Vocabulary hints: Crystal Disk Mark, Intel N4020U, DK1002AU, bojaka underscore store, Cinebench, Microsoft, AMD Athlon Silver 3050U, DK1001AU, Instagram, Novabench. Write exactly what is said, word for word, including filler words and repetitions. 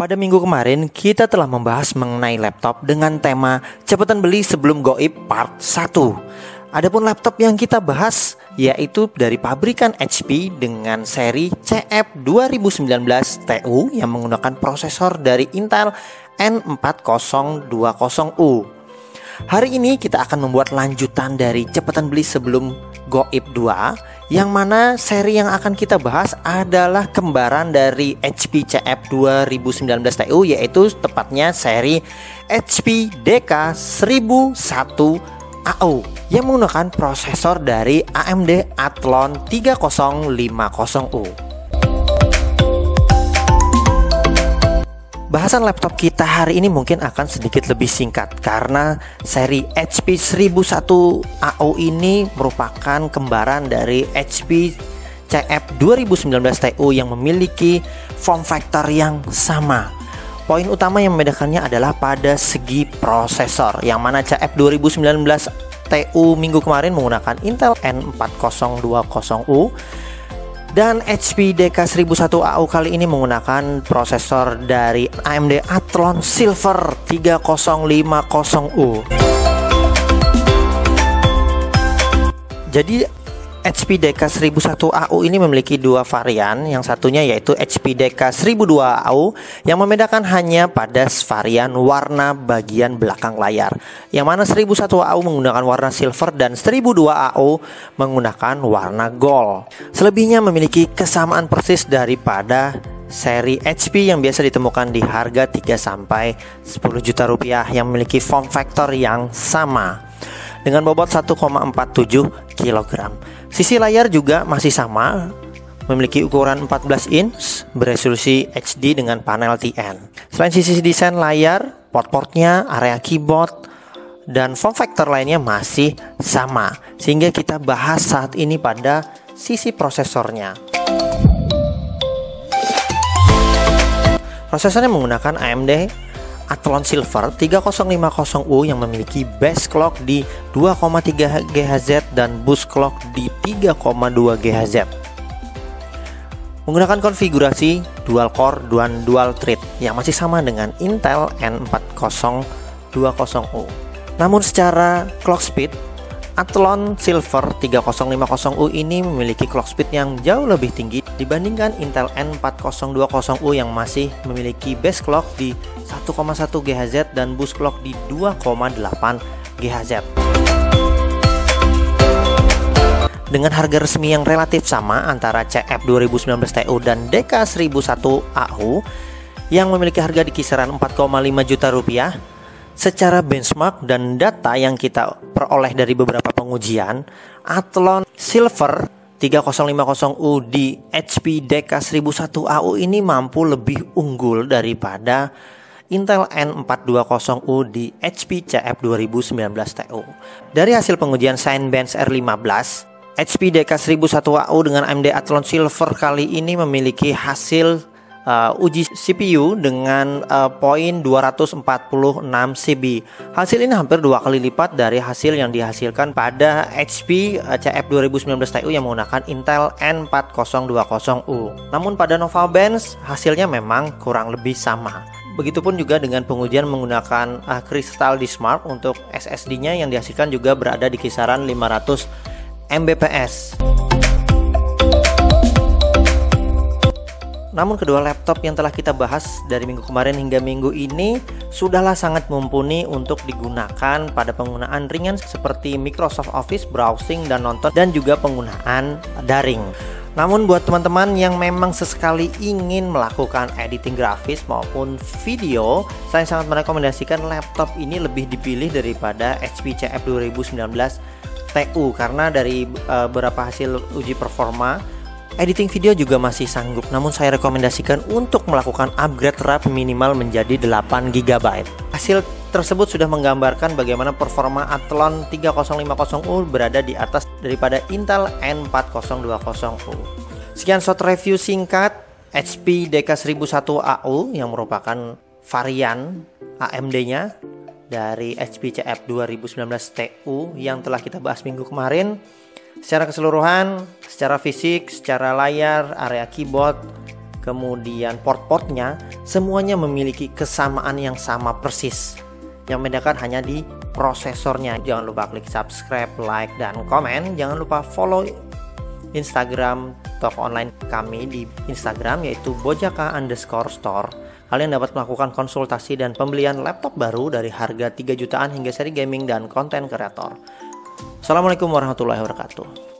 Pada minggu kemarin kita telah membahas mengenai laptop dengan tema cepetan beli sebelum goib part satu. Adapun laptop yang kita bahas yaitu dari pabrikan H P dengan seri C F dua ribu sembilan belas T U yang menggunakan prosesor dari Intel N empat nol dua nol U. Hari ini kita akan membuat lanjutan dari cepetan beli sebelum goib dua, yang mana seri yang akan kita bahas adalah kembaran dari H P C F dua ribu sembilan belas T U, yaitu tepatnya seri H P D K seribu satu A U yang menggunakan prosesor dari A M D Athlon tiga nol lima nol U. Bahasan laptop kita hari ini mungkin akan sedikit lebih singkat karena seri H P seribu satu A U ini merupakan kembaran dari H P C F dua ribu sembilan belas T U yang memiliki form factor yang sama. Poin utama yang membedakannya adalah pada segi prosesor, yang mana C F dua ribu sembilan belas T U minggu kemarin menggunakan Intel N empat nol dua nol U. Dan H P D K seribu satu A U kali ini menggunakan prosesor dari A M D Athlon Silver tiga nol lima nol U. Jadi H P D K seribu satu A U ini memiliki dua varian, yang satunya yaitu H P D K seribu dua A U yang membedakan hanya pada varian warna bagian belakang layar, yang mana seribu satu A U menggunakan warna silver dan seribu dua A U menggunakan warna gold. Selebihnya memiliki kesamaan persis daripada seri H P yang biasa ditemukan di harga tiga sampai sepuluh juta rupiah yang memiliki form factor yang sama dengan bobot satu koma empat tujuh kilogram. Sisi layar juga masih sama, memiliki ukuran empat belas inch beresolusi H D dengan panel T N. Selain sisi desain layar, port-portnya, area keyboard, dan form factor lainnya masih sama, sehingga kita bahas saat ini pada sisi prosesornya. Prosesornya menggunakan A M D Athlon Silver tiga nol lima nol U yang memiliki base clock di dua koma tiga gigahertz dan boost clock di tiga koma dua gigahertz. Menggunakan konfigurasi dual core dan dual thread yang masih sama dengan Intel N empat nol dua nol U. Namun secara clock speed, Athlon Silver tiga nol lima nol U ini memiliki clock speed yang jauh lebih tinggi dibandingkan Intel N empat nol dua nol U yang masih memiliki base clock di satu koma satu gigahertz dan boost clock di dua koma delapan gigahertz. Dengan harga resmi yang relatif sama antara C F dua ribu sembilan belas T U dan D K seribu satu A U yang memiliki harga di kisaran empat koma lima juta rupiah, secara benchmark dan data yang kita peroleh dari beberapa pengujian, Athlon Silver tiga nol lima nol U di H P D K seribu satu A U ini mampu lebih unggul daripada Intel N empat dua nol U di H P C F dua ribu sembilan belas T U. Dari hasil pengujian Cinebench R lima belas, H P D K seribu satu A U dengan A M D Athlon Silver kali ini memiliki hasil Uh, uji C P U dengan uh, poin dua ratus empat puluh enam C B. Hasil ini hampir dua kali lipat dari hasil yang dihasilkan pada H P uh, C F dua ribu sembilan belas T U yang menggunakan Intel N empat nol dua nol U. Namun pada Novabench hasilnya memang kurang lebih sama. Begitupun juga dengan pengujian menggunakan uh, Crystal Disk Mark untuk S S D-nya yang dihasilkan juga berada di kisaran lima ratus M B P S. Namun kedua laptop yang telah kita bahas dari minggu kemarin hingga minggu ini sudahlah sangat mumpuni untuk digunakan pada penggunaan ringan seperti Microsoft Office, browsing dan nonton, dan juga penggunaan daring. Namun buat teman-teman yang memang sesekali ingin melakukan editing grafis maupun video, saya sangat merekomendasikan laptop ini lebih dipilih daripada H P C F dua ribu sembilan belas T U karena dari uh, beberapa hasil uji performa editing video juga masih sanggup, namun saya rekomendasikan untuk melakukan upgrade RAM minimal menjadi delapan gigabyte. Hasil tersebut sudah menggambarkan bagaimana performa Athlon tiga nol lima nol U berada di atas daripada Intel N empat nol dua nol U. Sekian short review singkat H P D K seribu satu A U yang merupakan varian A M D-nya dari H P C F dua ribu sembilan belas T U yang telah kita bahas minggu kemarin. Secara keseluruhan, secara fisik, secara layar, area keyboard, kemudian port-portnya semuanya memiliki kesamaan yang sama persis. Yang membedakan hanya di prosesornya. Jangan lupa klik subscribe, like, dan komen. Jangan lupa follow Instagram toko online kami di Instagram, yaitu bojaka underscore store. Kalian dapat melakukan konsultasi dan pembelian laptop baru dari harga tiga jutaan hingga seri gaming dan konten kreator. Assalamualaikum warahmatullahi wabarakatuh.